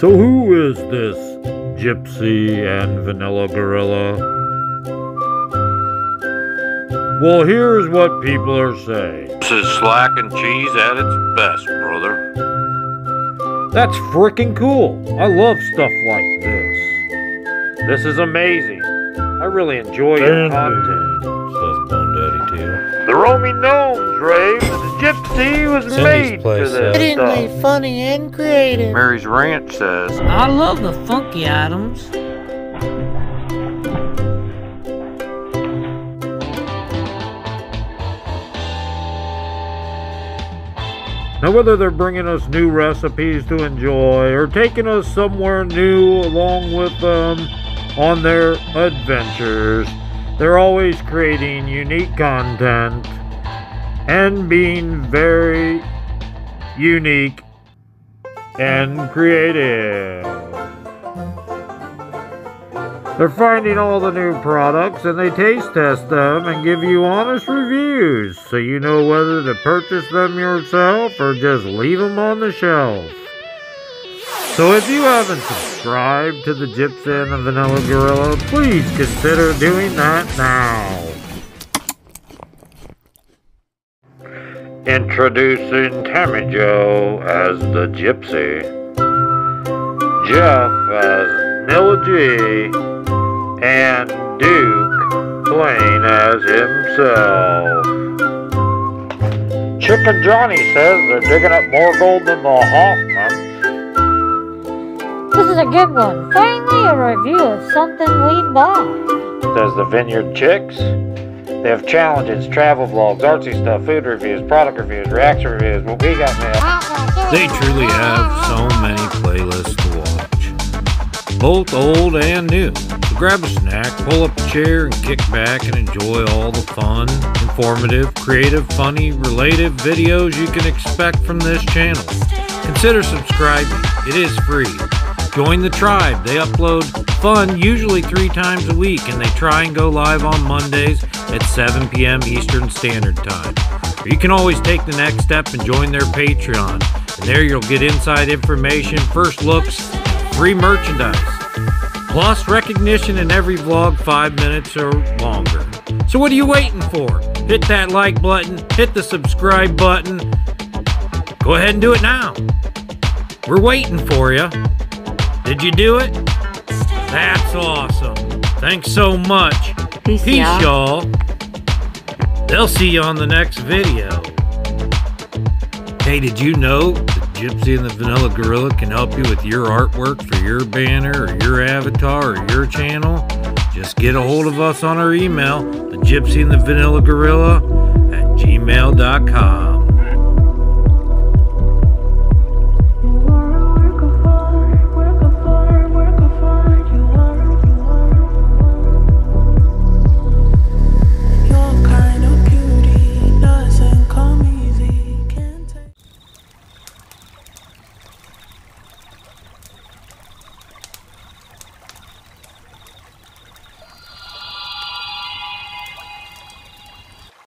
So who is this Gypsy and Vanilla Gorilla? Well, here's what people are saying. This is slack and cheese at its best, brother. That's freaking cool. I love stuff like this. This is amazing. I really enjoy your content, says Bone Daddy Tio. The Roaming Gnomes rave that the Gypsy was made for this stuff. Funny and creative. Mary's Ranch says, I love the funky items. Now, whether they're bringing us new recipes to enjoy or taking us somewhere new along with them on their adventures, they're always creating unique content and being very unique and creative. They're finding all the new products and they taste test them and give you honest reviews so you know whether to purchase them yourself or just leave them on the shelf. So if you haven't subscribed to the Gypsy and the Vanilla Gorilla, please consider doing that now. Introducing Tammy Jo as the Gypsy, Jeff as Nilla G, and Duke Blaine as himself. Chicken Johnny says they're digging up more gold than the Hoffmans. This is a good one. Finally a review of something we bought, says the Vineyard Chicks. They have challenges, travel vlogs, artsy stuff, food reviews, product reviews, reaction reviews. Well, we got mail. They truly have so many playlists to watch, both old and new. Grab a snack, pull up a chair, and kick back and enjoy all the fun, informative, creative, funny, relative videos you can expect from this channel. Consider subscribing. It is free. Join the tribe. They upload fun usually 3 times a week, and they try and go live on Mondays at 7 p.m. Eastern Standard Time. Or you can always take the next step and join their Patreon, and there you'll get inside information, first looks, free merchandise. Plus recognition in every vlog 5 minutes or longer. So what are you waiting for? Hit that like button, hit the subscribe button. Go ahead and do it now. We're waiting for you. Did you do it? That's awesome. Thanks so much. Peace, y'all. They'll see you on the next video. Hey, did you know Gypsy and the Vanilla Gorilla can help you with your artwork for your banner or your avatar or your channel? Just get a hold of us on our email, thegypsyandthevanillagorilla@gmail.com.